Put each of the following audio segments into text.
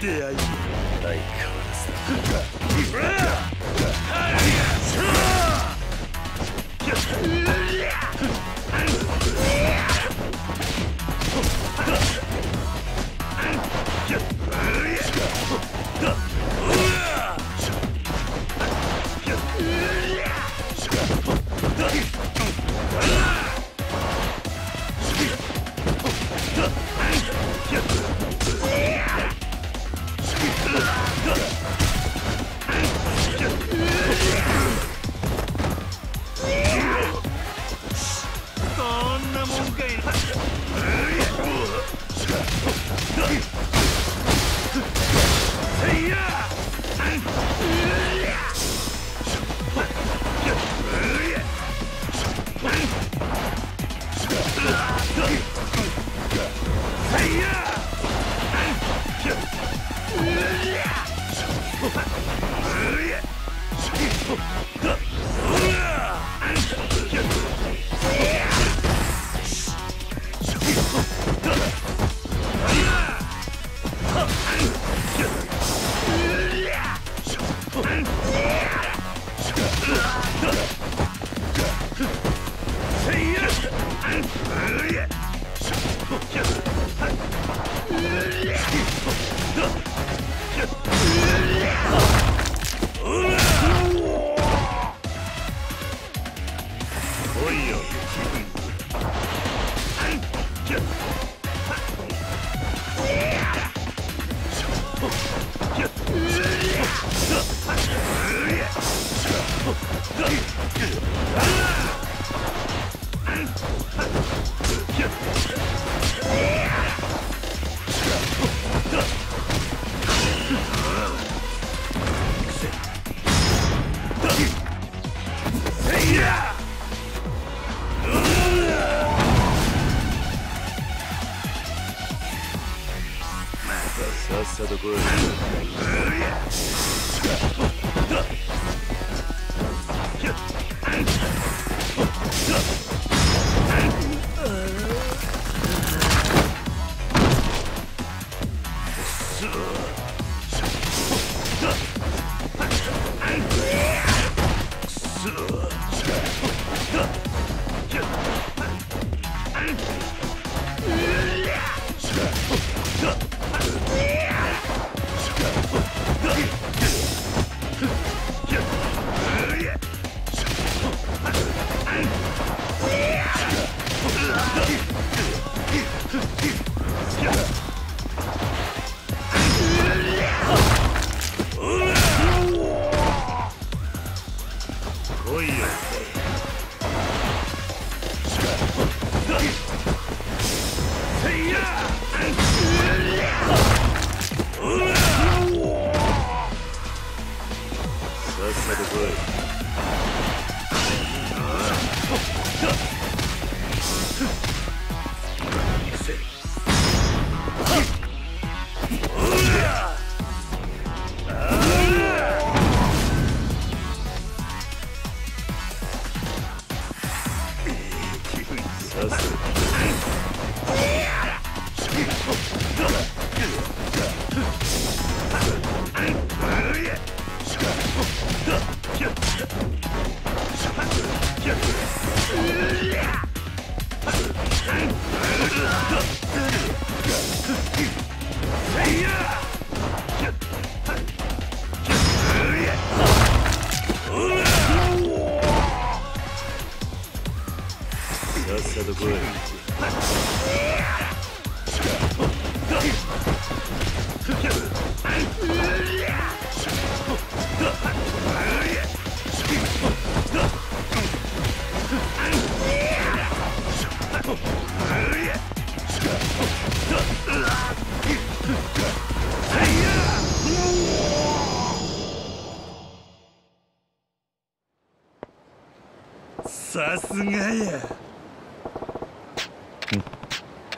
出会い相変わらずだ。 さすがや。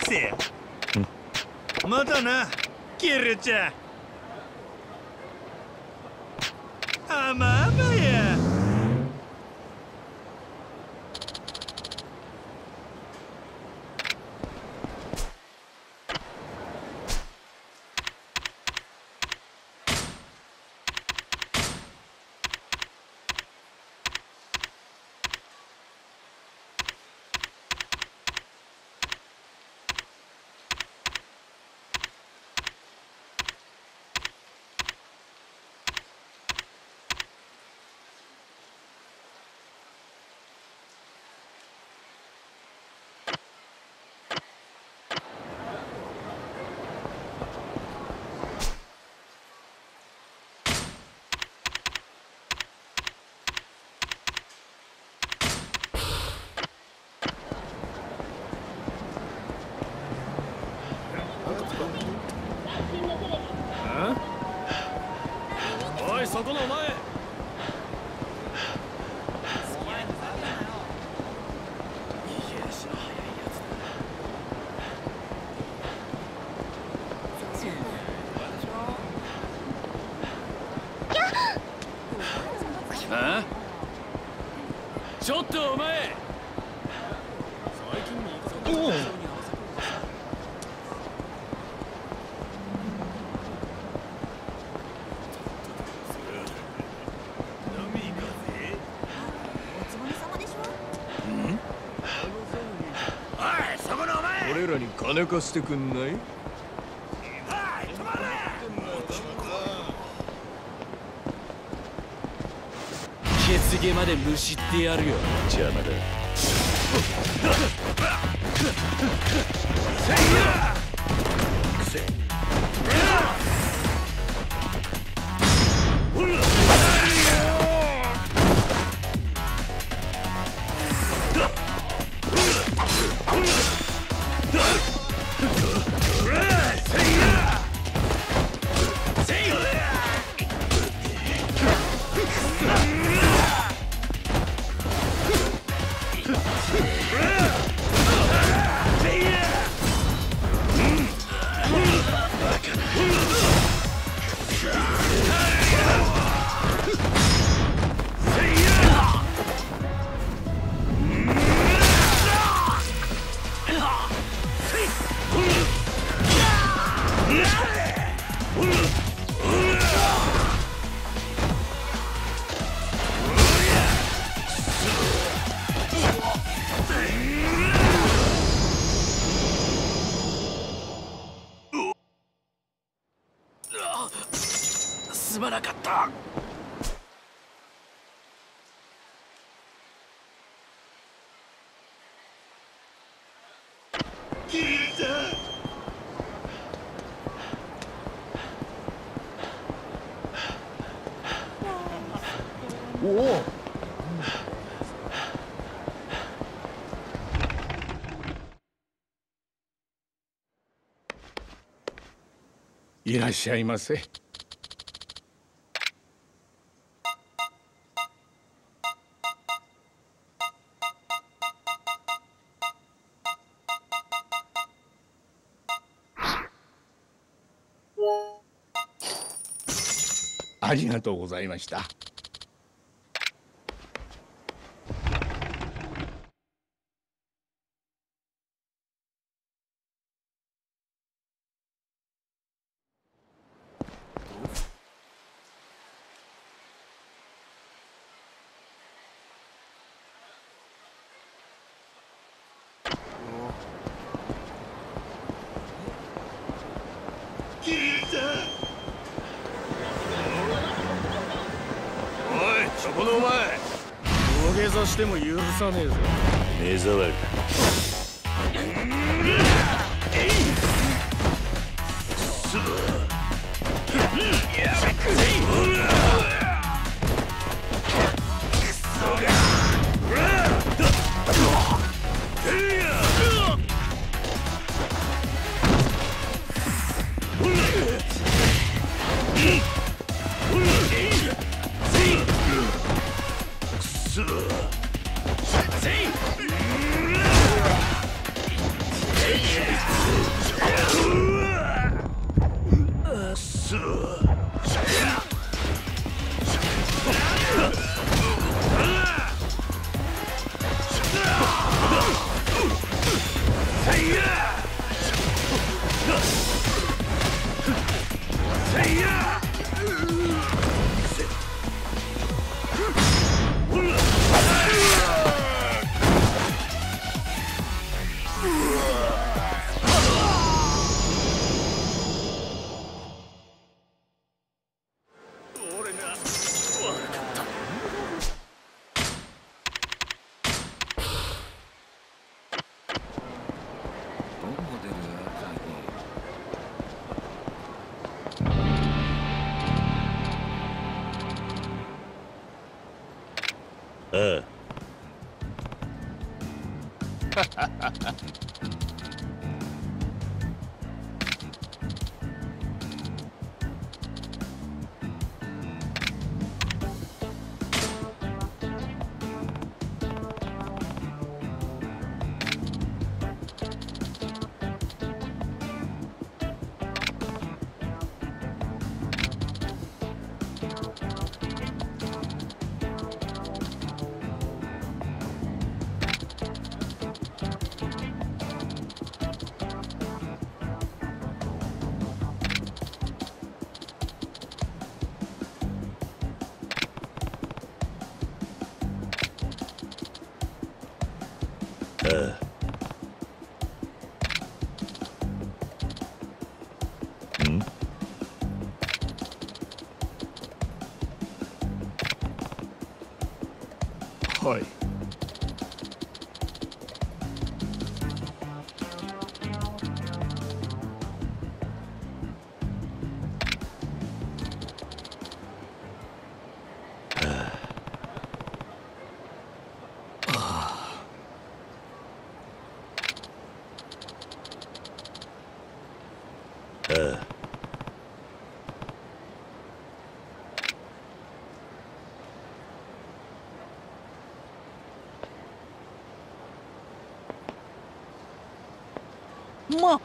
せや。またな、キルちゃん。あまあまや。そこのお前。ああ、ちょっとお前。おお。 金貸してくんない？血毛までむしってやるよ。邪魔だ。いらっしゃいませ。ありがとうございました。 でも許さねえぞ。目障りだ。はい。まあ。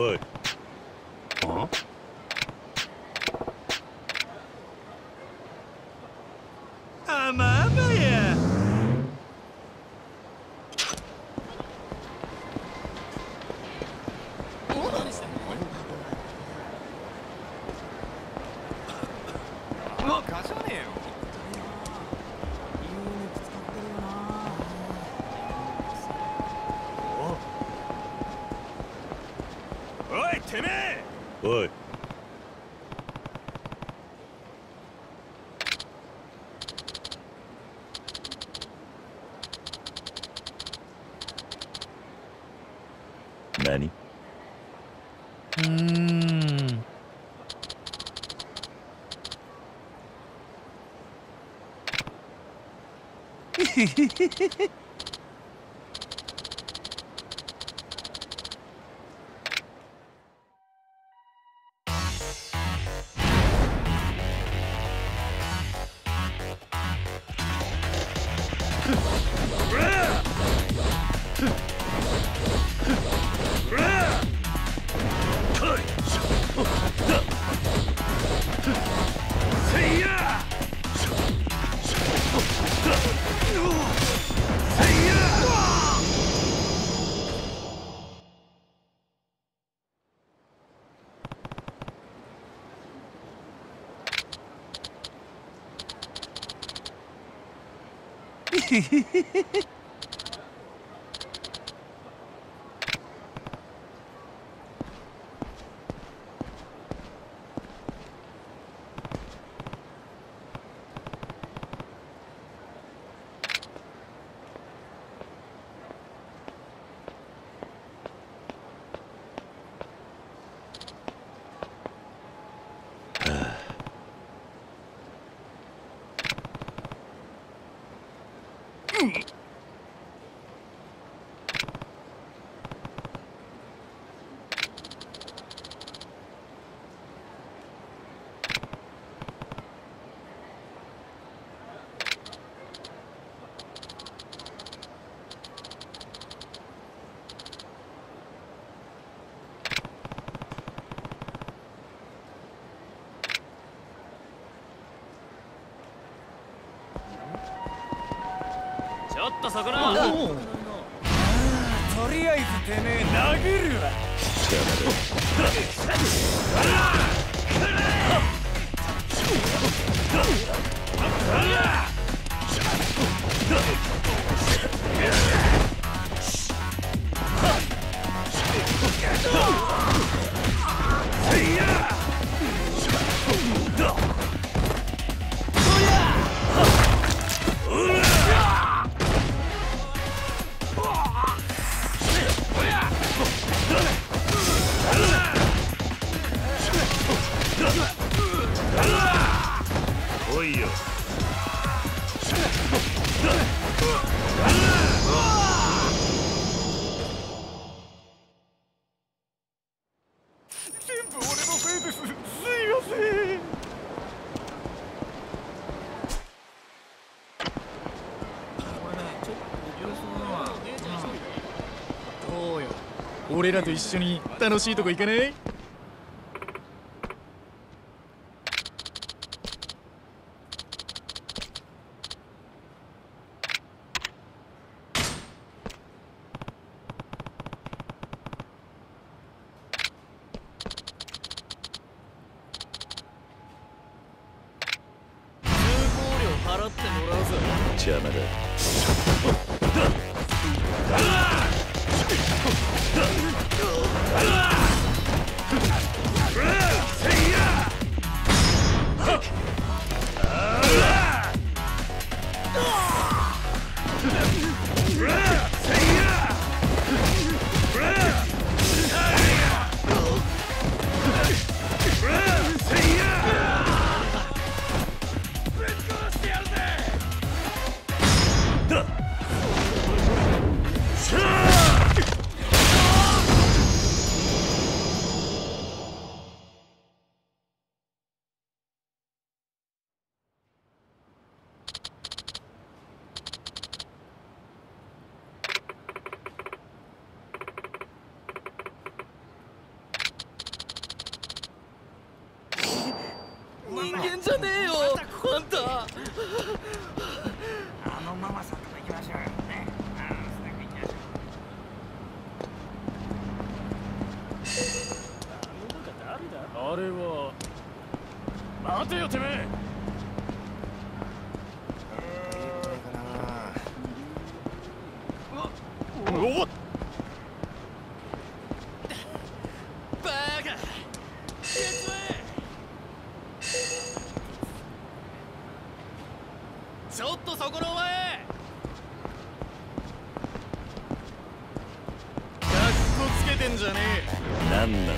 Ой. А? Амамая. О, 가시네요. Ой, теме! Ой. Many.ちょっとそこな。とりあえずてめえ投げるわ。俺らと一緒に楽しいとこ行かない？本当。あのママさんと行きましょうよね。あれは。待てよてめえ。おっ。バカ。 ちょっとそこのお前。格好つけてんじゃねえ。なんなんだ。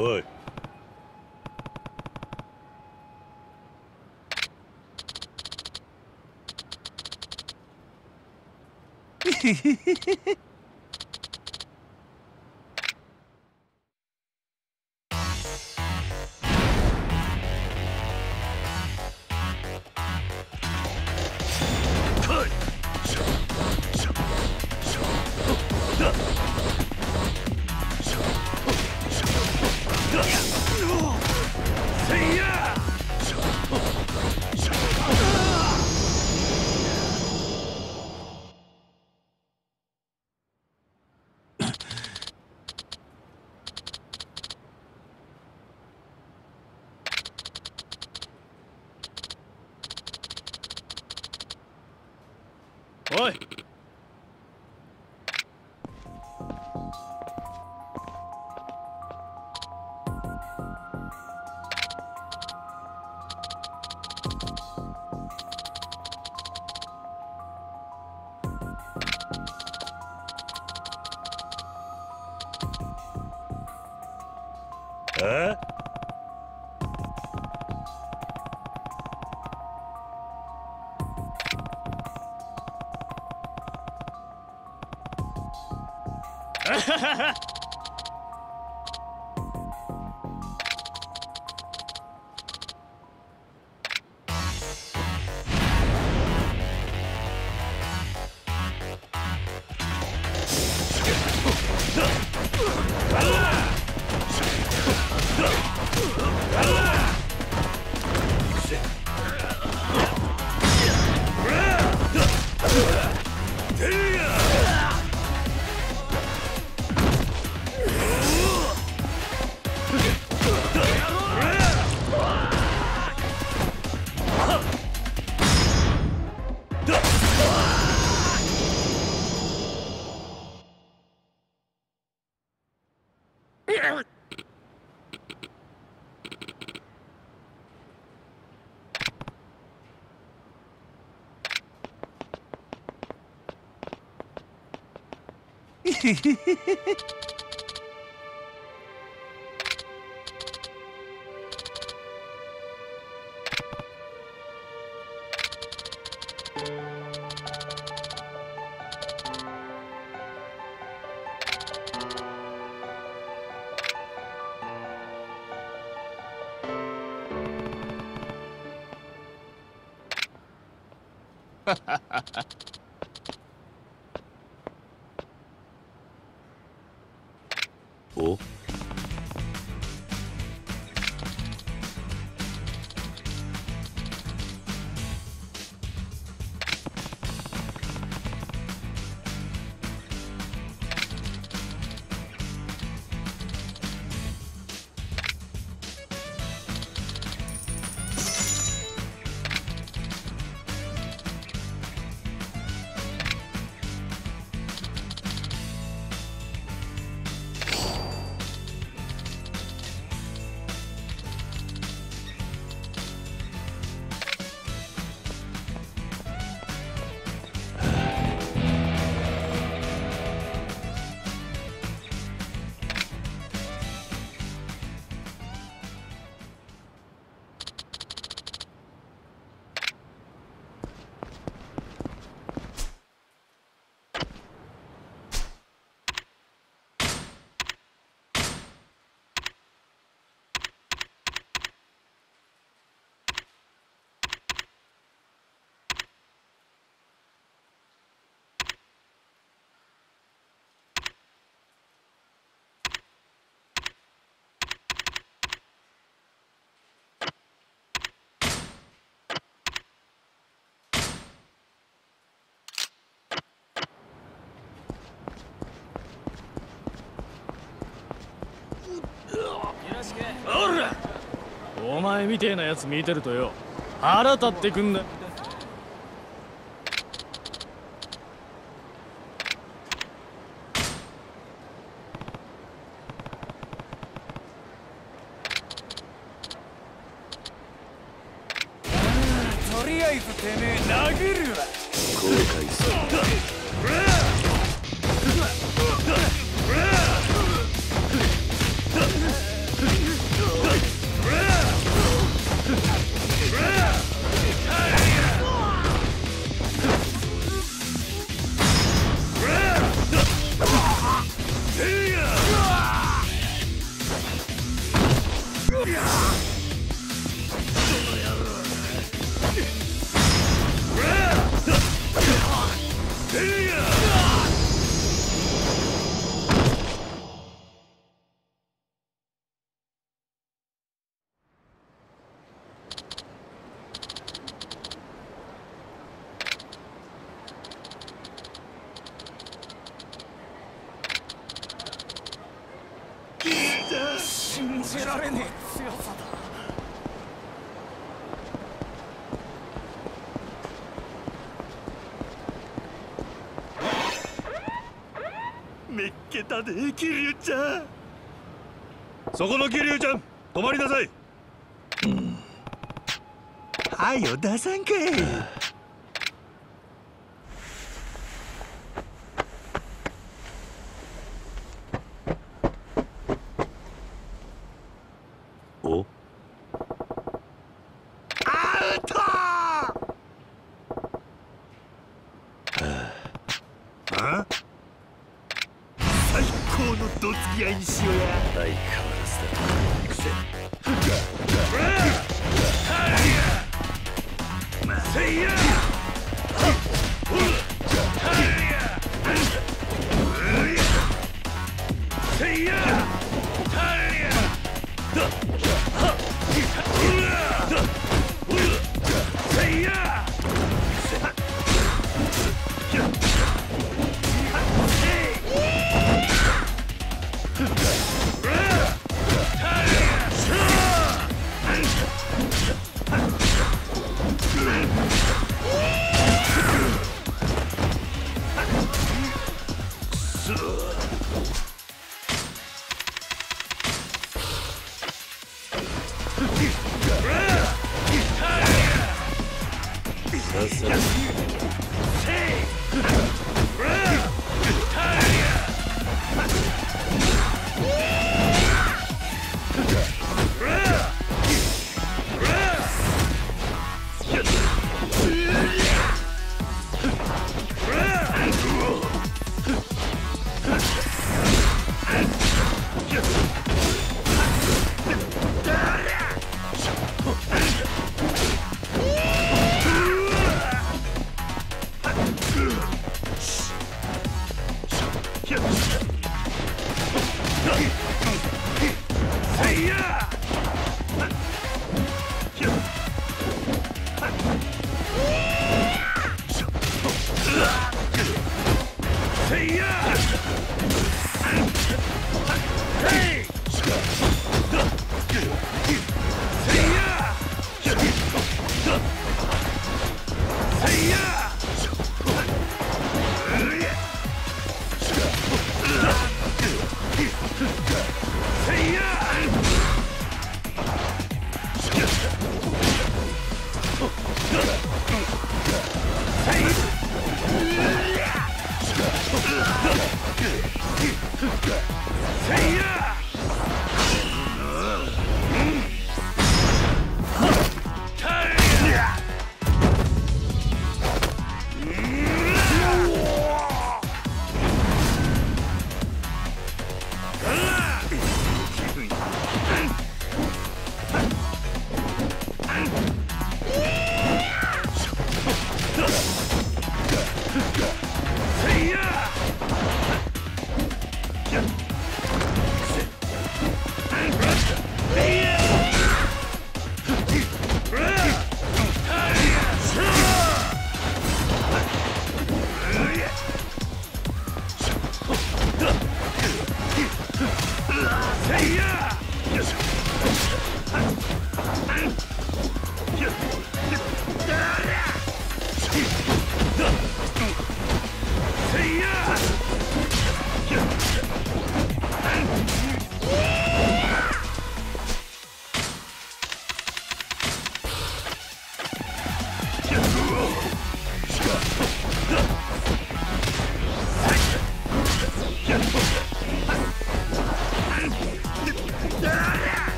おい。おい。5 お前みてえなやつ見てるとよ、腹立ってくんだ。とりあえずてめえ投げるわ。後悔する。信じられねえ強さだ。めっけたで桐生ちゃん。そこの桐生ちゃん、止まりなさい。はよ出さんかい。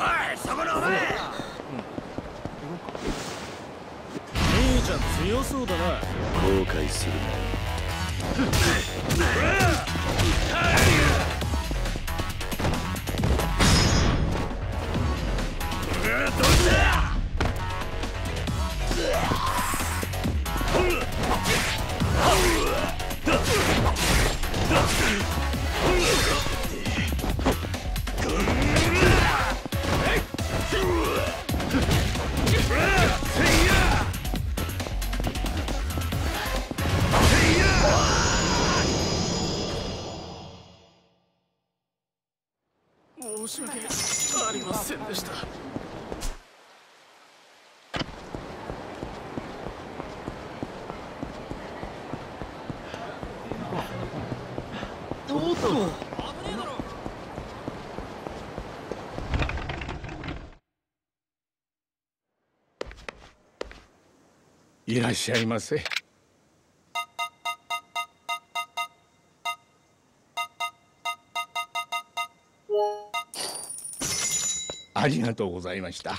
おい、そこのお前。兄ちゃん強そうだな。後悔するな。申し訳ありませんでした。いらっしゃいませ。ありがとうございました。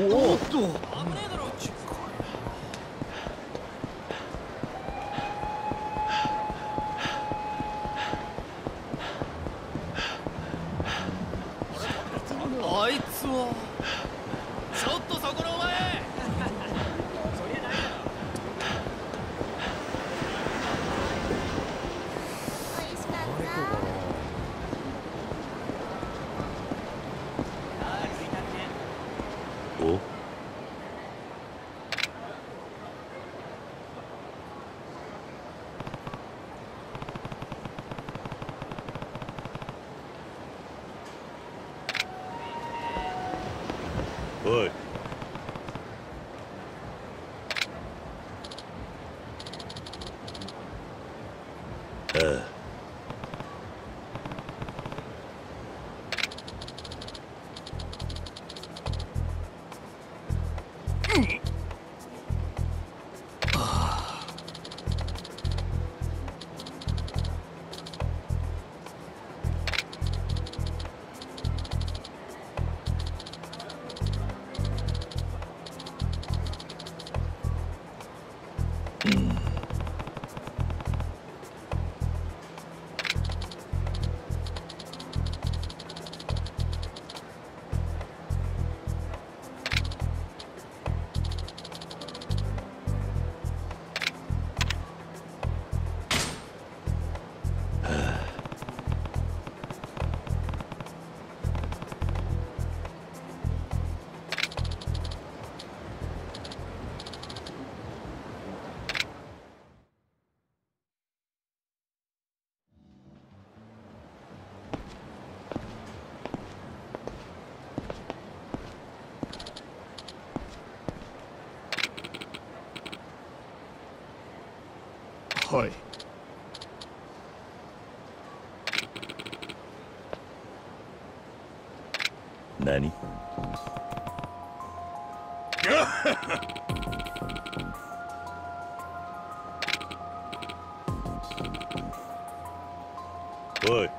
おっと、危ねえだろ。あいつはちょっとそこのお前。はい。何？おい。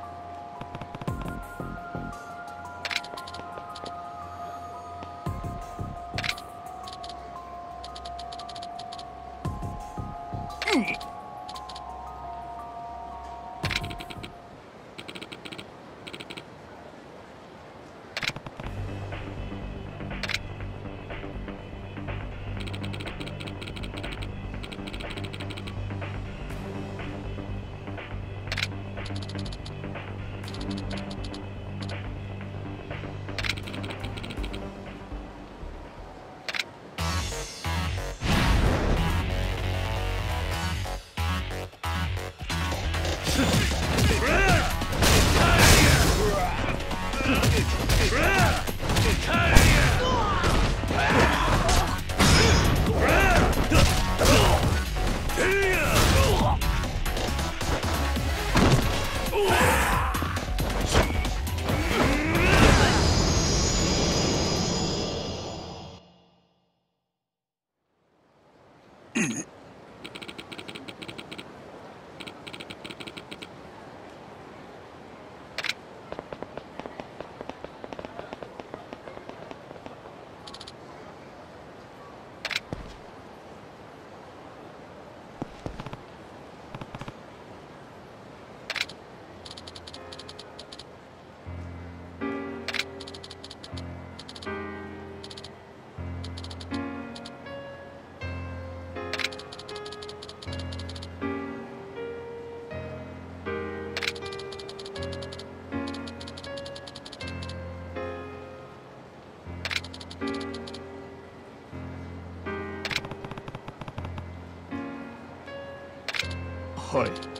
はい。